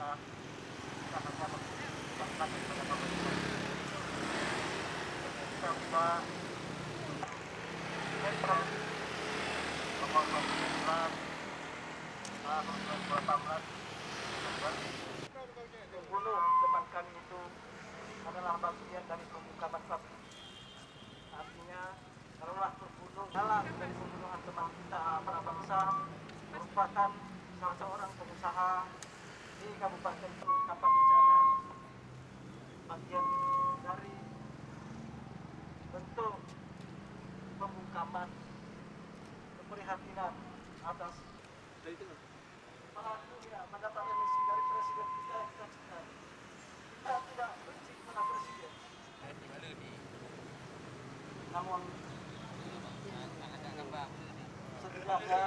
Bunuh depan kami itu adalah bagian dari pembukaan sapi. Artinya, kalaulah terbunuh dalam dari pembunuhan teman kita para bangsa merupakan salah seorang pengusaha di Kabupaten Kampar Bicara, bagian dari bentuk pembukaan keprihatinan atas Alhamdulillah mendapat remisi dari Presiden kita, kita tidak benci kepada Presiden. Namun setidaknya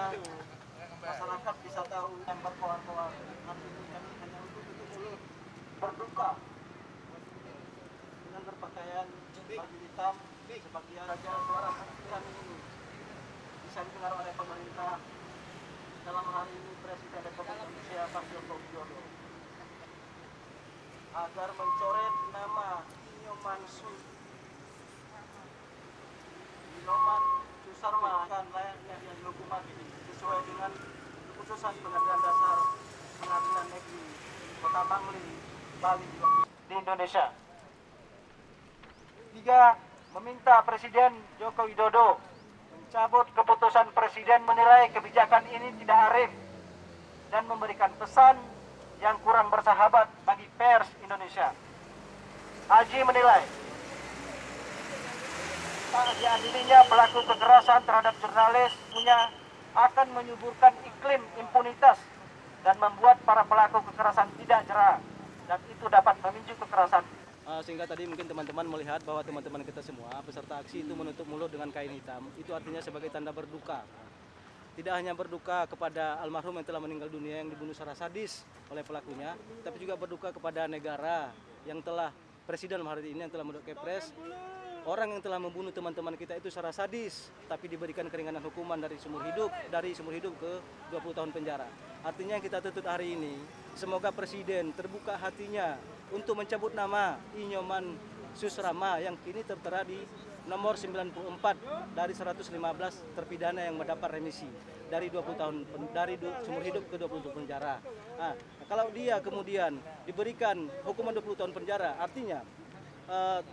masyarakat bisa tahu yang berkoar-koar. Nanti kami hanya untuk berduka dengan berpakaian baju hitam sebagian saja suara kami ini bisa didengar oleh pemerintah. Dalam hal ini Presiden Republik Indonesia Pak Joko Widodo agar mencoret nama I Nyoman Susrama akan layaknya yang dihukuman sesuai dengan keputusan Pengadilan Dasar Pengadilan Negeri Kota Bangli, Bali di Indonesia. 3. Meminta Presiden Joko Widodo cabut keputusan Presiden menilai kebijakan ini tidak arif dan memberikan pesan yang kurang bersahabat bagi pers Indonesia. Haji menilai tak diadilinya pelaku kekerasan terhadap jurnalis punya akan menyuburkan iklim impunitas dan membuat para pelaku kekerasan tidak jera dan itu dapat memicu kekerasan. Sehingga tadi mungkin teman-teman melihat bahwa teman-teman kita semua peserta aksi itu menutup mulut dengan kain hitam. Itu artinya sebagai tanda berduka. Tidak hanya berduka kepada almarhum yang telah meninggal dunia yang dibunuh secara sadis oleh pelakunya, tapi juga berduka kepada negara yang telah, Presiden hari ini yang telah membuat Kepres, orang yang telah membunuh teman-teman kita itu secara sadis, tapi diberikan keringanan hukuman dari seumur hidup ke 20 tahun penjara. Artinya yang kita tuntut hari ini, semoga Presiden terbuka hatinya untuk mencabut nama I Nyoman Susrama yang kini tertera di nomor 94 dari 115 terpidana yang mendapat remisi dari 20 tahun dari seumur hidup ke 20 tahun penjara. Nah, kalau dia kemudian diberikan hukuman 20 tahun penjara, artinya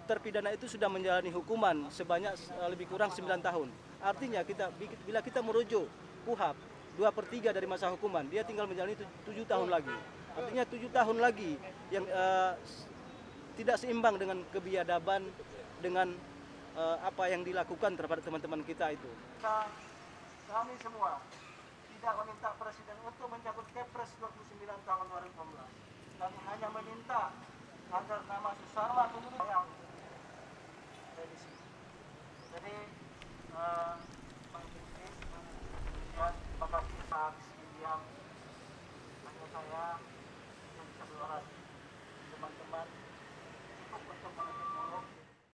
terpidana itu sudah menjalani hukuman sebanyak lebih kurang 9 tahun. Artinya bila kita merujuk KUHP 2/3 dari masa hukuman, dia tinggal menjalani 7 tahun lagi. Artinya 7 tahun lagi yang tidak seimbang dengan kebiadaban dengan apa yang dilakukan terhadap teman-teman kita itu. Kami semua tidak meminta Presiden untuk mencabut Kepres 29 tahun 2014. Kami hanya meminta agar nama Susrama kemudian revisi. Jadi Bapak Aksi yang hanya saya. Terima kasih teman-teman.